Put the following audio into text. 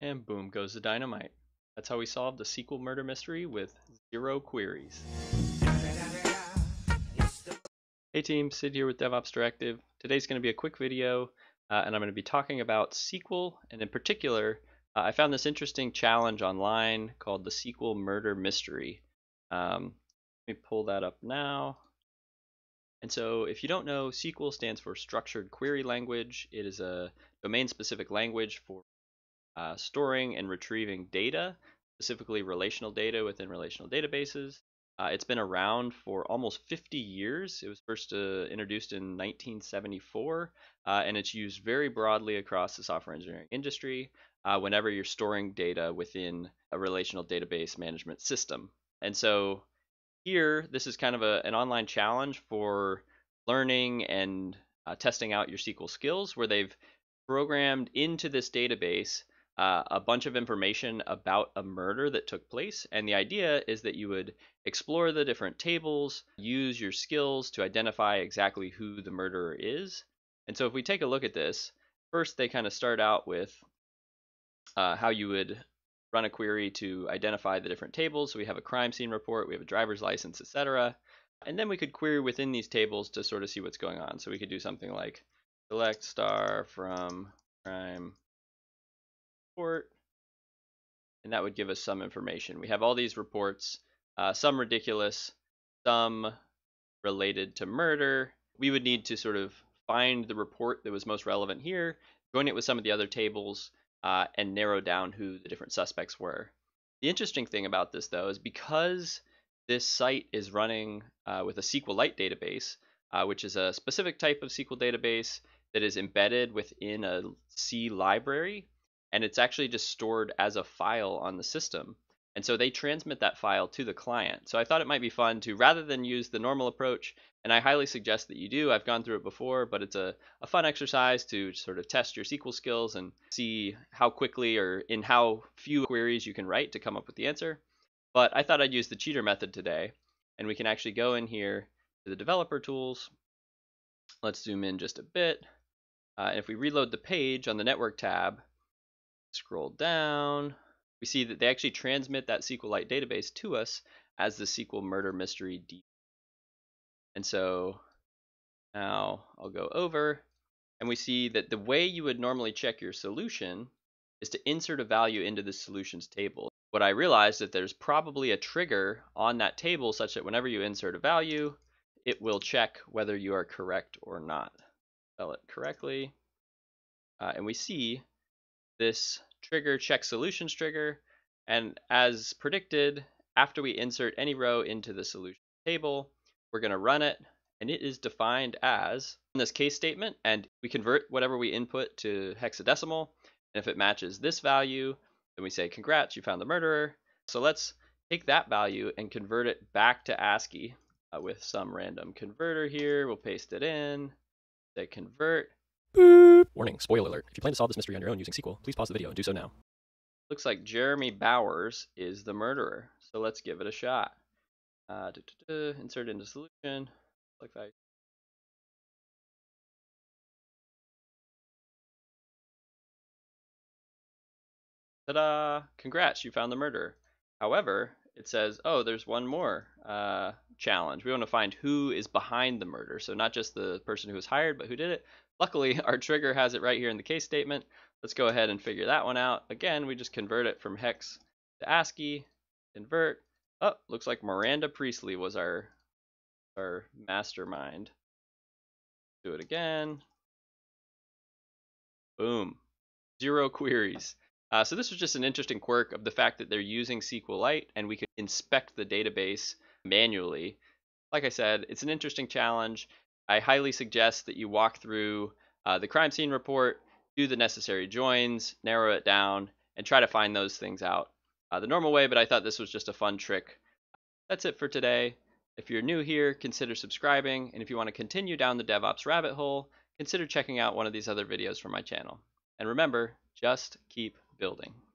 And boom goes the dynamite. That's how we solved the SQL murder mystery with 0 queries. Hey team, Sid here with DevOps Directive. Today's going to be a quick video and I'm going to be talking about SQL, and in particular I found this interesting challenge online called the SQL murder mystery. Let me pull that up now. And so if you don't know, SQL stands for Structured Query Language. It is a domain-specific language for storing and retrieving data, specifically relational data within relational databases. It's been around for almost 50 years. It was first introduced in 1974, and it's used very broadly across the software engineering industry whenever you're storing data within a relational database management system. And so here, this is kind of an online challenge for learning and testing out your SQL skills, where they've programmed into this database a bunch of information about a murder that took place. And the idea is that you would explore the different tables, use your skills to identify exactly who the murderer is. And so if we take a look at this, first they kind of start out with how you would run a query to identify the different tables. So we have a crime scene report, we have a driver's license, etc. And then we could query within these tables to sort of see what's going on. So we could do something like select star from crime report, and that would give us some information. We have all these reports, some ridiculous, some related to murder. We would need to sort of find the report that was most relevant here, join it with some of the other tables, and narrow down who the different suspects were. The interesting thing about this, though, is because this site is running with a SQLite database, which is a specific type of SQL database that is embedded within a C library, and it's actually just stored as a file on the system. And so they transmit that file to the client. So I thought it might be fun to, rather than use the normal approach, and I highly suggest that you do, I've gone through it before, but it's a fun exercise to sort of test your SQL skills and see how quickly or in how few queries you can write to come up with the answer. But I thought I'd use the cheater method today, and we can actually go in here to the developer tools. Let's zoom in just a bit. And if we reload the page on the network tab, scroll down, we see that they actually transmit that SQLite database to us as the SQL murder mystery DB. And so now I'll go over, and we see that the way you would normally check your solution is to insert a value into the solutions table. What I realized that there's probably a trigger on that table such that whenever you insert a value, it will check whether you are correct or not. Spell it correctly. And we see this trigger, check solutions trigger, and as predicted, after we insert any row into the solution table, we're going to run it, and it is defined as this case statement, and we convert whatever we input to hexadecimal, and if it matches this value, then we say congrats, you found the murderer. So let's take that value and convert it back to ASCII with some random converter here. We'll paste it in, say convert. Boop. Warning, spoiler alert. If you plan to solve this mystery on your own using SQL, please pause the video and do so now. Looks like Jeremy Bowers is the murderer, so let's give it a shot. Insert into solution. Click that. Ta-da! Congrats, you found the murderer. However, it says, oh, there's one more challenge. We want to find who is behind the murder, so not just the person who was hired, but who did it. Luckily, our trigger has it right here in the case statement. Let's go ahead and figure that one out. Again, we just convert it from hex to ASCII, convert. Oh, looks like Miranda Priestley was our mastermind. Do it again. Boom. 0 queries. So this was just an interesting quirk of the fact that they're using SQLite, and we can inspect the database manually. Like I said, it's an interesting challenge. I highly suggest that you walk through the crime scene report, do the necessary joins, narrow it down, and try to find those things out the normal way, but I thought this was just a fun trick. That's it for today. If you're new here, consider subscribing, and if you want to continue down the DevOps rabbit hole, consider checking out one of these other videos from my channel. And remember, just keep building.